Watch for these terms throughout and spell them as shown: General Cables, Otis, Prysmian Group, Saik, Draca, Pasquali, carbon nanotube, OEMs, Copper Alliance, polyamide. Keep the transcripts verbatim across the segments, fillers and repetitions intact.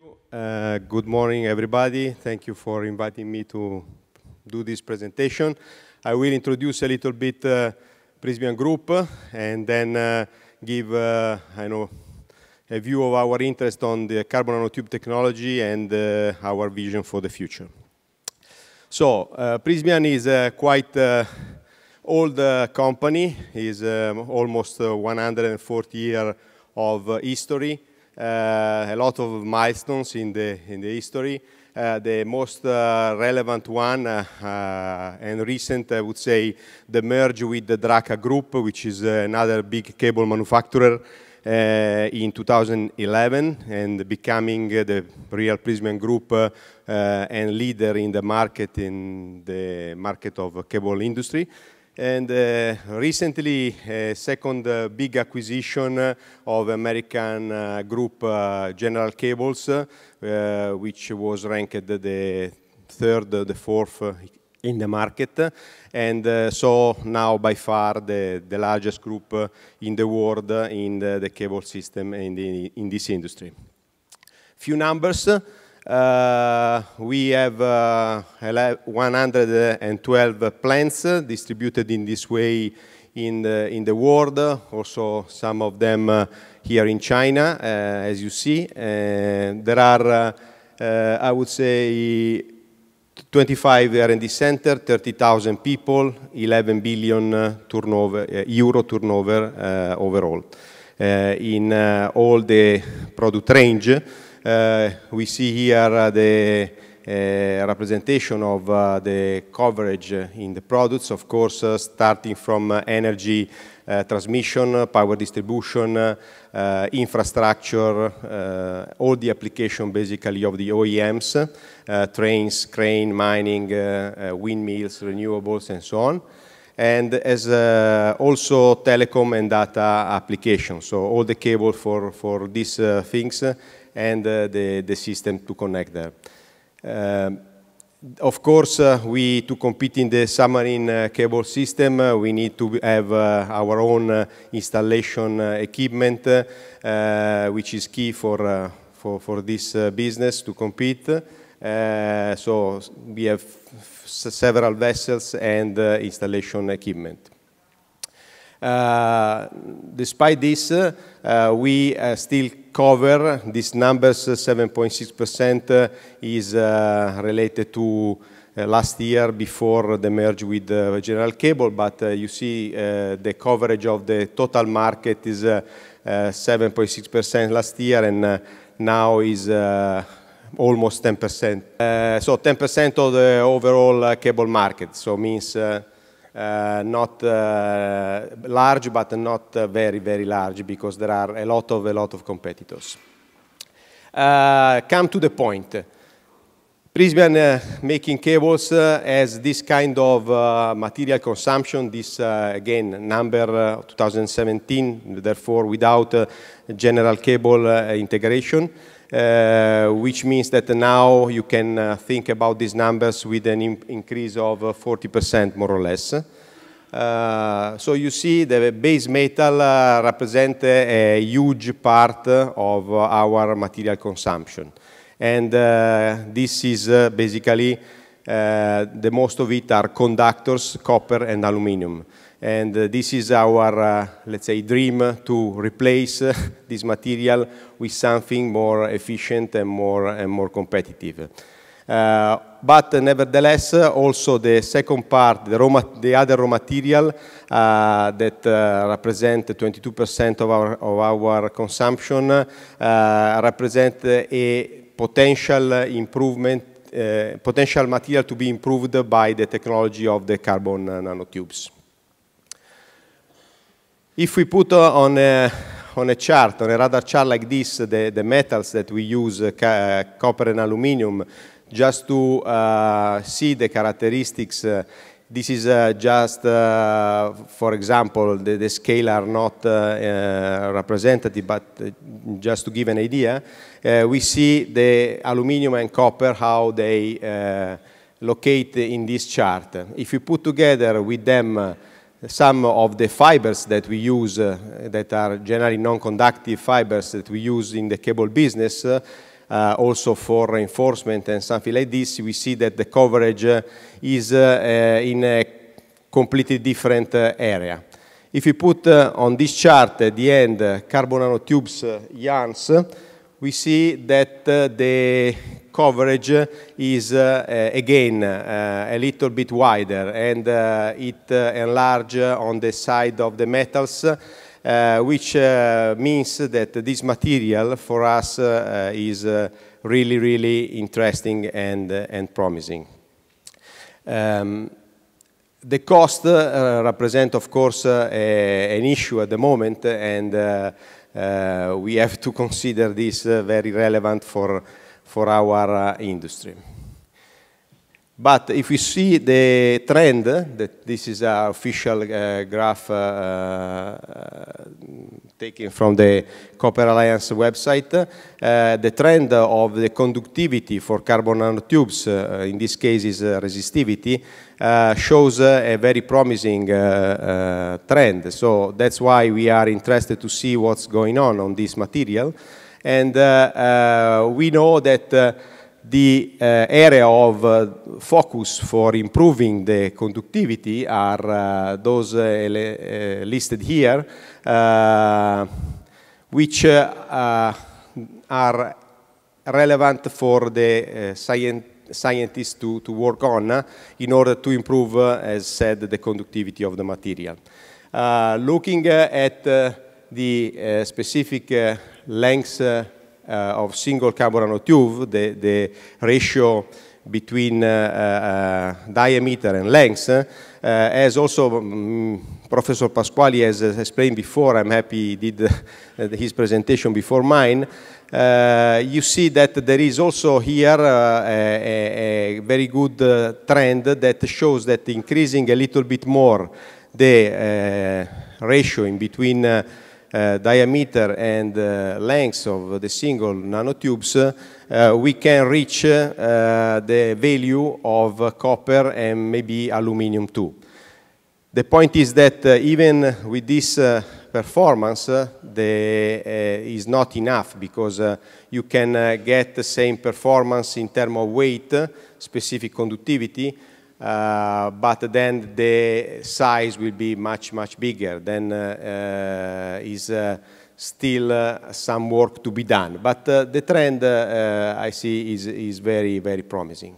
Uh, good morning, everybody. Thank you for inviting me to do this presentation. I will introduce a little bit uh, Prysmian Group and then uh, give uh, I know, a view of our interest on the carbon nanotube technology and uh, our vision for the future. So, uh, Prysmian is uh, quite uh, old uh, company. Is um, almost uh, one hundred forty years of uh, history. Uh, a lot of milestones in the in the history. Uh, the most uh, relevant one uh, uh, and recent, I would say, the merge with the Draca Group, which is uh, another big cable manufacturer, uh, in two thousand eleven, and becoming uh, the real Prysmian Group uh, uh, and leader in the market in the market of cable industry. And uh, recently, a second uh, big acquisition uh, of American uh, group uh, General Cables, uh, which was ranked the third, uh, the fourth uh, in the market, and uh, so now by far the, the largest group uh, in the world uh, in the, the cable system in, the, in this industry. Few numbers. Uh, we have uh, one hundred twelve plants uh, distributed in this way in the, in the world, uh, also some of them uh, here in China, uh, as you see. Uh, there are, uh, uh, I would say, twenty-five R and D centers, thirty thousand people, eleven billion uh, turnover, uh, euro turnover uh, overall. Uh, in uh, all the product range, Uh, we see here uh, the uh, representation of uh, the coverage uh, in the products, of course, uh, starting from uh, energy uh, transmission, uh, power distribution, uh, uh, infrastructure, uh, all the application basically of the O E Ms, uh, trains, crane, mining, uh, uh, windmills, renewables, and so on. And as uh, also telecom and data applications, so all the cable for, for these uh, things, uh, and uh, the, the system to connect there. Um, of course, uh, we to compete in the submarine uh, cable system, uh, we need to have uh, our own uh, installation uh, equipment, uh, uh, which is key for, uh, for, for this uh, business to compete. Uh, so we have several vessels and uh, installation equipment. Uh, despite this, uh, uh, we uh, still cover these numbers. Seven point six percent uh, is uh, related to uh, last year before the merge with uh, General Cable, but uh, you see uh, the coverage of the total market is seven point six percent uh, uh, last year, and uh, now is uh, almost ten percent. Uh, so ten percent of the overall uh, cable market, so means uh, Uh, not uh, large, but not uh, very, very large, because there are a lot of, a lot of competitors. Uh, come to the point. Prysmian uh, making cables uh, has this kind of uh, material consumption. This, uh, again, number uh, two thousand seventeen, therefore without uh, General Cable uh, integration, uh, which means that now you can uh, think about these numbers with an in increase of forty percent, more or less. Uh, so you see the base metal uh, represents a huge part of our material consumption. And uh, this is uh, basically, uh, the most of it are conductors, copper and aluminum. And uh, this is our, uh, let's say, dream to replace uh, this material with something more efficient and more, and more competitive. Uh, but uh, nevertheless, uh, also the second part, the, raw the other raw material uh, that uh, represent twenty-two percent of our, of our consumption, uh, represent a potential improvement, uh, potential material to be improved by the technology of the carbon nanotubes. If we put uh, on, a, on a chart, on a radar chart like this, the, the metals that we use, uh, uh, copper and aluminum, just to uh, see the characteristics, uh, this is uh, just, uh, for example, the, the scale are not uh, uh, representative, but uh, just to give an idea, uh, we see the aluminum and copper, how they uh, locate in this chart. If you put together with them uh, some of the fibers that we use, uh, that are generally non-conductive fibers that we use in the cable business, uh, uh, also for reinforcement and something like this, we see that the coverage uh, is uh, uh, in a completely different uh, area. If you put uh, on this chart at the end uh, carbon nanotubes uh, yarns, we see that uh, the coverage is uh, uh, again uh, a little bit wider, and uh, it uh, enlarges on the side of the metals, uh, which uh, means that this material for us uh, is uh, really, really interesting and, uh, and promising. Um, the cost uh, represents, of course, uh, a, an issue at the moment, and uh, uh, we have to consider this uh, very relevant for for our uh, industry. But if we see the trend, that this is our official uh, graph uh, uh, taken from the Copper Alliance website, uh, the trend of the conductivity for carbon nanotubes, uh, in this case is uh, resistivity, uh, shows uh, a very promising uh, uh, trend. So that's why we are interested to see what's going on on this material. And uh, uh, we know that uh, the uh, area of uh, focus for improving the conductivity are uh, those uh, uh, listed here, uh, which uh, uh, are relevant for the uh, scient scientists to, to work on uh, in order to improve, uh, as said, the conductivity of the material. Uh, looking uh, at uh, the uh, specific uh, lengths uh, uh, of single carbon nanotube, the, the ratio between uh, uh, diameter and length, uh, as also um, Professor Pasquali has explained before, I'm happy he did uh, his presentation before mine, uh, you see that there is also here uh, a, a very good uh, trend that shows that increasing a little bit more the uh, ratio in between uh, Uh, diameter and uh, length of the single nanotubes, uh, we can reach uh, the value of uh, copper and maybe aluminum too. The point is that uh, even with this uh, performance, uh, the, uh, is not enough, because uh, you can uh, get the same performance in terms of weight, uh, specific conductivity, Uh, but then the size will be much, much bigger. Then uh, uh, is uh, still uh, some work to be done. But uh, the trend uh, uh, I see is, is very, very promising.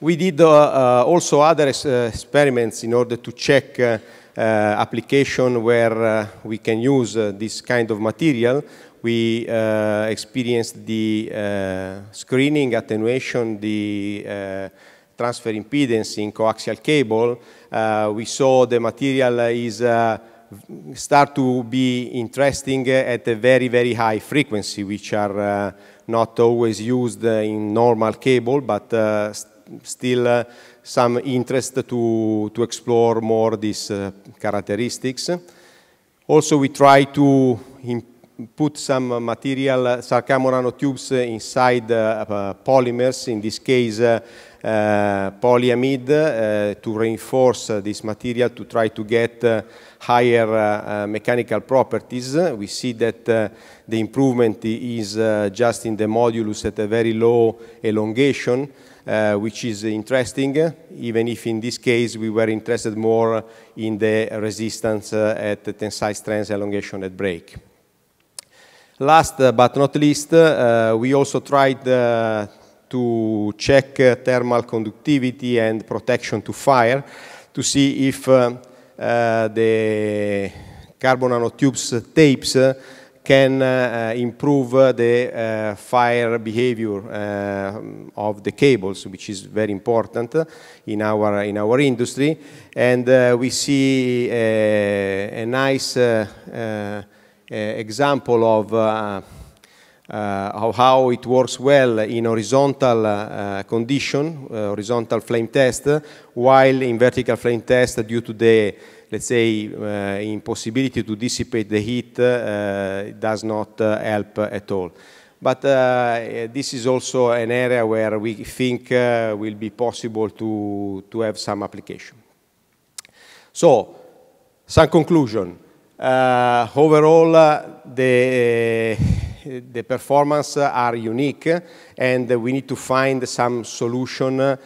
We did uh, uh, also other uh, experiments in order to check uh, uh, application where uh, we can use uh, this kind of material. We uh, experienced the uh, screening, attenuation, the uh, transfer impedance in coaxial cable. Uh, we saw the material is uh, start to be interesting at a very, very high frequency, which are uh, not always used in normal cable, but uh, st still uh, some interest to, to explore more these uh, characteristics. Also, we try to put some material, uh, carbon nanotubes inside uh, uh, polymers, in this case, uh, Uh, polyamide, uh, to reinforce uh, this material to try to get uh, higher uh, uh, mechanical properties. We see that uh, the improvement is uh, just in the modulus at a very low elongation, uh, which is interesting, even if in this case we were interested more in the resistance uh, at the tensile strength elongation at break. Last but not least, uh, we also tried uh, to check uh, thermal conductivity and protection to fire, to see if uh, uh, the carbon nanotubes tapes uh, can uh, improve uh, the uh, fire behavior uh, of the cables, which is very important in our, in our industry. And uh, we see a, a nice uh, uh, example of uh, Uh, how it works well in horizontal uh, condition, uh, horizontal flame test, while in vertical flame test, due to the, let's say, uh, impossibility to dissipate the heat, uh, does not uh, help at all. But uh, this is also an area where we think uh, will be possible to, to have some application. So, some conclusion. Uh, overall, uh, the the performance are unique, and we need to find some solution uh,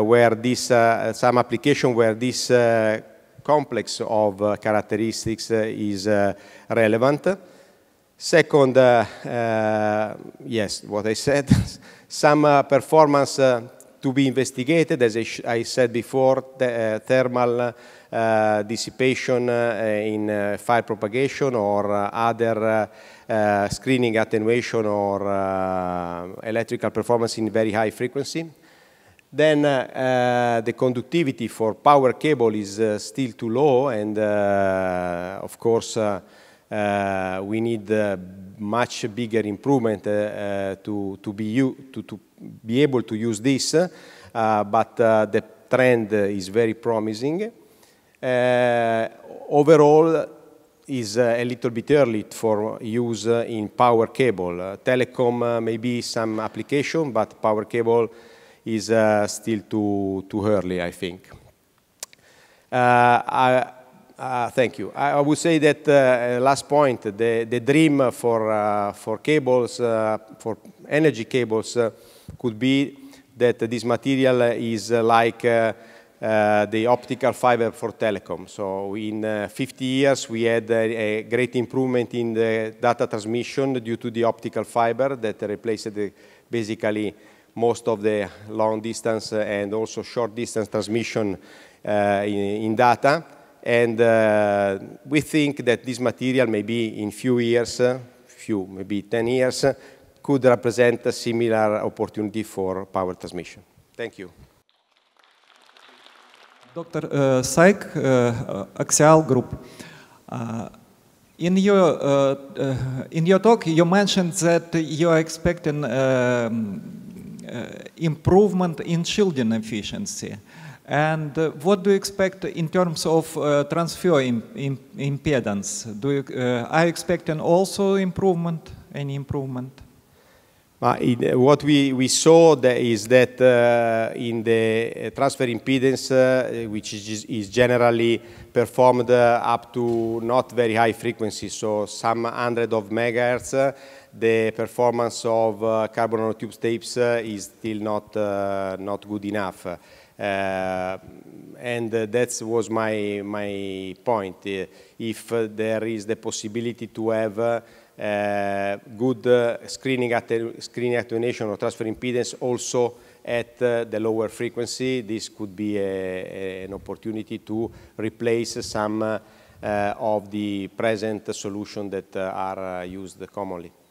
where this, uh, some application where this uh, complex of uh, characteristics uh, is uh, relevant. Second, uh, uh, yes, what I said, some uh, performance uh, to be investigated, as I, sh I said before, the, uh, thermal uh, dissipation uh, in uh, fire propagation or uh, other uh, uh, screening attenuation or uh, electrical performance in very high frequency. Then uh, uh, the conductivity for power cable is uh, still too low, and uh, of course uh, uh, we need uh, much bigger improvement uh, uh, to, to, be to, to be able to use this, uh, but uh, the trend is very promising. Uh, overall, is uh, a little bit early for use uh, in power cable. Uh, telecom uh, may be some application, but power cable is uh, still too, too early, I think. Uh, I, uh, thank you. I, I would say that, uh, last point, the, the dream for, uh, for cables, uh, for energy cables, uh, could be that this material is uh, like uh, uh, the optical fiber for telecom. So in uh, fifty years, we had a, a great improvement in the data transmission due to the optical fiber that replaced the, basically most of the long distance and also short distance transmission uh, in, in data. And uh, we think that this material maybe in few years, uh, few, maybe ten years, uh, could represent a similar opportunity for power transmission. Thank you. Doctor uh, Saik, uh, Axial Group. Uh, In your, uh, uh, in your talk, you mentioned that you are expecting uh, uh, improvement in shielding efficiency. And uh, what do you expect in terms of uh, transfer im im impedance? Do you, uh, are you expecting also improvement, any improvement? Uh, in, uh, what we, we saw that is that uh, in the transfer impedance, uh, which is, is generally performed uh, up to not very high frequencies, so some hundred of megahertz, uh, the performance of uh, carbon nanotube tapes uh, is still not, uh, not good enough. Uh, and uh, that was my, my point. Uh, if uh, there is the possibility to have uh, Uh, good uh, screening, atten screening attenuation or transfer impedance also at uh, the lower frequency. This could be a, a, an opportunity to replace some uh, uh, of the present solutions that uh, are uh, used commonly.